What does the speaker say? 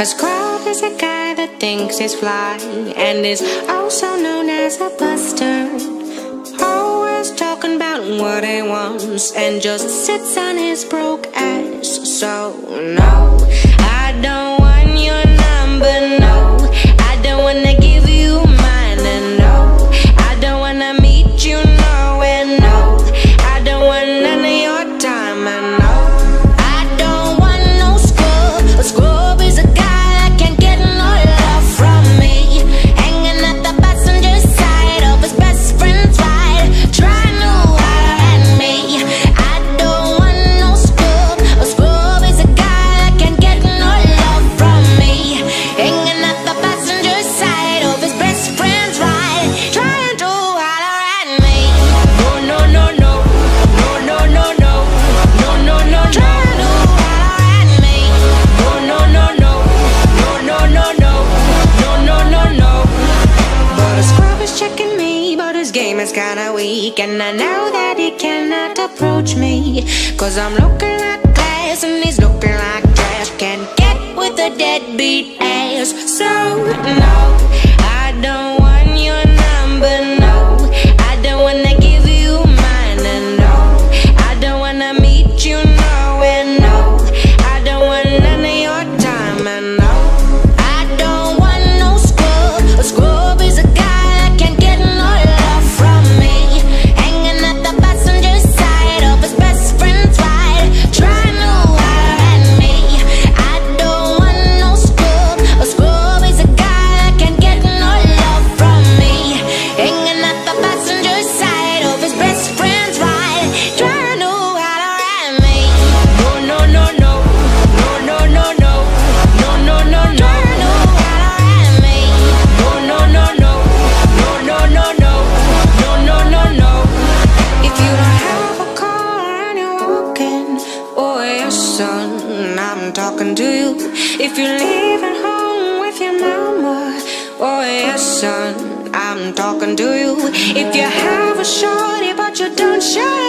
A scrub is a guy that thinks he's fly and is also known as a buster. Always talking about what he wants and just sits on his broke ass. So no, I don't want your number, no. I don't wanna give you mine, and no, I don't wanna meet you nowhere, no. I don't want none of your time, and no, I don't want no scrub. A scrub is a guy that can't get no love from me, hanging at the passenger side of his best friend's ride, trying to holler at me. I don't want no scrub. A scrub is a guy that can't get no love from me, hanging at the passenger side of his best friend's ride, trying to holler at me. No, no, no, no. No, no, no, no. No, no, no, no. Trying to holler at me. No, no, no. No, no, no, no. No, no, no. But a scrub is checking me, but his game is kinda weak, and I know that he cannot approach me, 'cause I'm looking like glass and he's looking like trash. Can't get with a deadbeat ass. So no, I don't want your number, no. I don't wanna give you mine, and no, I don't wanna meet you nowhere, no. I don't want none of your time, and no, I don't want no scrub. A scrub is a guy that can't get no love from me, hanging at the passenger side of his best friend's ride, trying to holler at me. I don't want no scrub. A scrub is a guy that can't get no love from me, hanging at the passenger side of his best friend's ride, trying to holler at me. No, no, no. No, no, no, no. No, no, no, no. Trying to holler at me. No. No. No. If you don't have a car and you're walking, oh yes, son, I'm talking to you. If you're leaving home with your mama, oh yes, son, I'm talking to you. If you have a shorty but you don't show